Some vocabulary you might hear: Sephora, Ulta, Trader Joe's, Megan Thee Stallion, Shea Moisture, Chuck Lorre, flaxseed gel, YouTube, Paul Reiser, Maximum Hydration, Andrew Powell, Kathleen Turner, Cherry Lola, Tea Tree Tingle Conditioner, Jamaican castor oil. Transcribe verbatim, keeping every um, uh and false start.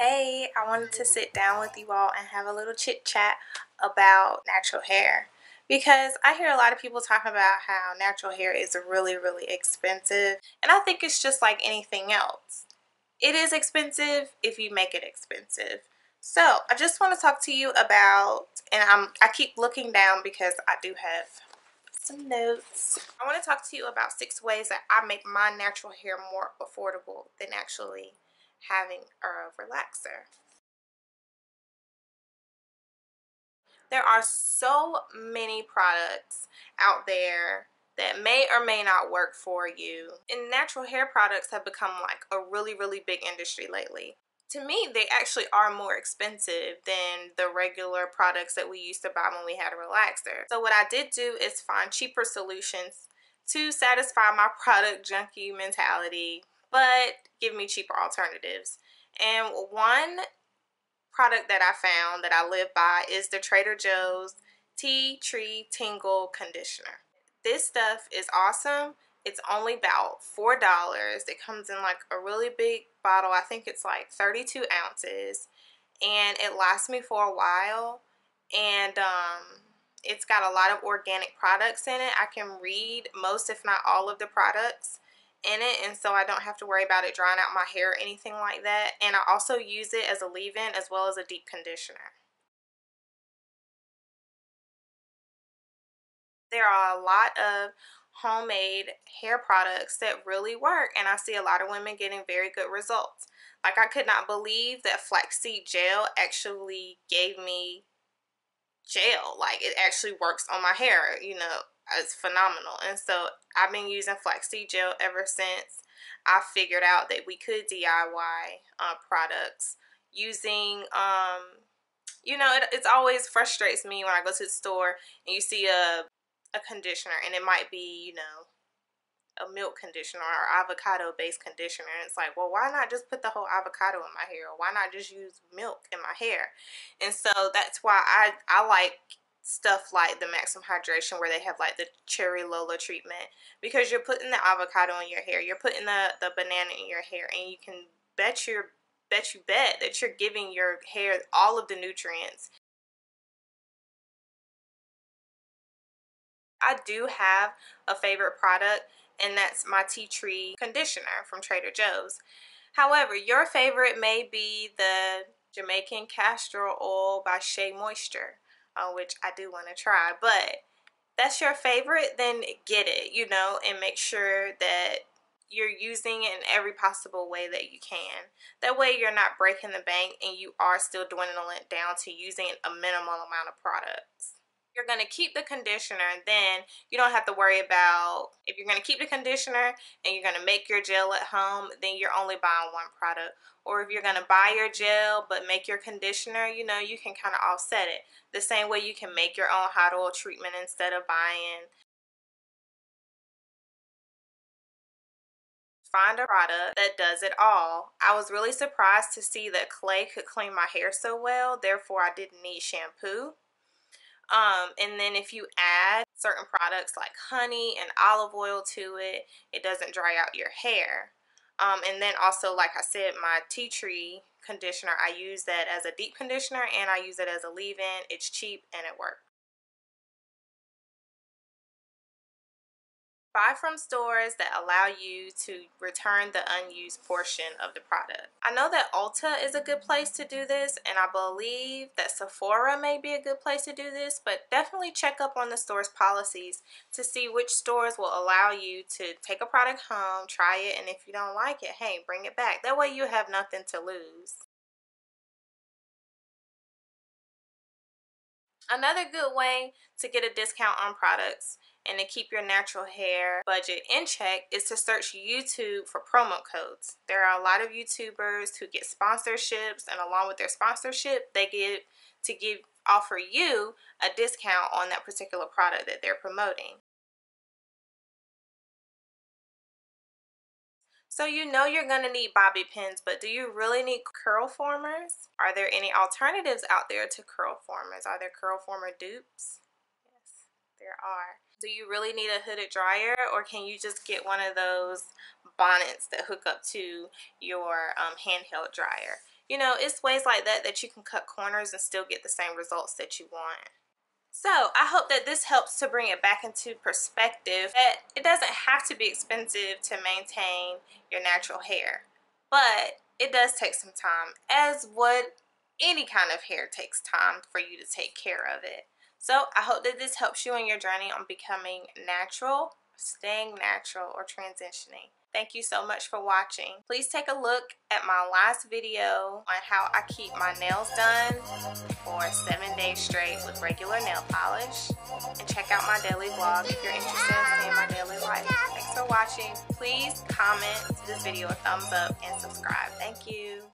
Hey, I wanted to sit down with you all and have a little chit chat about natural hair, because I hear a lot of people talk about how natural hair is really, really expensive, and I think it's just like anything else. It is expensive if you make it expensive. So I just want to talk to you about, and I'm, I keep looking down because I do have some notes. I want to talk to you about six ways that I make my natural hair more affordable than actually having a relaxer. There are so many products out there that may or may not work for you. And natural hair products have become like a really, really big industry lately. To me, they actually are more expensive than the regular products that we used to buy when we had a relaxer. So what I did do is find cheaper solutions to satisfy my product junkie mentality, but give me cheaper alternatives. And one product that I found that I live by is the Trader Joe's Tea Tree Tingle Conditioner. This stuff is awesome. It's only about four dollars. It comes in like a really big bottle. I think it's like thirty-two ounces, and it lasts me for a while, and um, it's got a lot of organic products in it. I can read most, if not all, of the products in it, and so I don't have to worry about it drying out my hair or anything like that. And I also use it as a leave-in as well as a deep conditioner. There are a lot of homemade hair products that really work, and I see a lot of women getting very good results. Like, I could not believe that flaxseed gel actually gave me gel. Like, it actually works on my hair, you know. It's phenomenal. And so I've been using flaxseed gel ever since I figured out that we could D I Y uh, products using, um, you know, it it's always frustrates me when I go to the store and you see a, a conditioner, and it might be, you know, a milk conditioner or avocado based conditioner, and it's like, well, why not just put the whole avocado in my hair, or why not just use milk in my hair? And so that's why I, I like stuff like the Maximum Hydration, where they have like the Cherry Lola treatment, because you're putting the avocado in your hair, you're putting the, the banana in your hair, and you can bet your bet you bet that you're giving your hair all of the nutrients. I do have a favorite product, and that's my Tea Tree Conditioner from Trader Joe's. However, your favorite may be the Jamaican Castor Oil by Shea Moisture, Uh, which I do want to try. But that's your favorite, then get it, you know, and make sure that you're using it in every possible way that you can. That way you're not breaking the bank, and you are still dwindling it down to using a minimal amount of products. You're going to keep the conditioner, then you don't have to worry about, if you're going to keep the conditioner and you're going to make your gel at home, then you're only buying one product. Or if you're going to buy your gel but make your conditioner, you know, you can kind of offset it. The same way you can make your own hot oil treatment instead of buying. Find a product that does it all. I was really surprised to see that clay could clean my hair so well, therefore I didn't need shampoo. Um, and then if you add certain products like honey and olive oil to it, it doesn't dry out your hair. Um, and then also, like I said, my Tea Tree Conditioner, I use that as a deep conditioner, and I use it as a leave-in. It's cheap and it works. Buy from stores that allow you to return the unused portion of the product. I know that Ulta is a good place to do this, and I believe that Sephora may be a good place to do this, but definitely check up on the store's policies to see which stores will allow you to take a product home, try it, and if you don't like it, hey, bring it back. That way you have nothing to lose. Another good way to get a discount on products and to keep your natural hair budget in check is to search YouTube for promo codes. There are a lot of YouTubers who get sponsorships, and along with their sponsorship, they get to give offer you a discount on that particular product that they're promoting. So you know you're going to need bobby pins, but do you really need curl formers? Are there any alternatives out there to curl formers? Are there curl former dupes? Yes, there are. Do you really need a hooded dryer, or can you just get one of those bonnets that hook up to your um, handheld dryer? you know, it's ways like that that you can cut corners and still get the same results that you want. So I hope that this helps to bring it back into perspective, that it doesn't have to be expensive to maintain your natural hair, but it does take some time, as would any kind of hair takes time for you to take care of it. So I hope that this helps you in your journey on becoming natural, staying natural, or transitioning. Thank you so much for watching. Please take a look at my last video on how I keep my nails done for seven days straight with regular nail polish. And check out my daily vlog if you're interested in seeing my daily life. Thanks for watching. Please comment this video a thumbs up and subscribe. Thank you.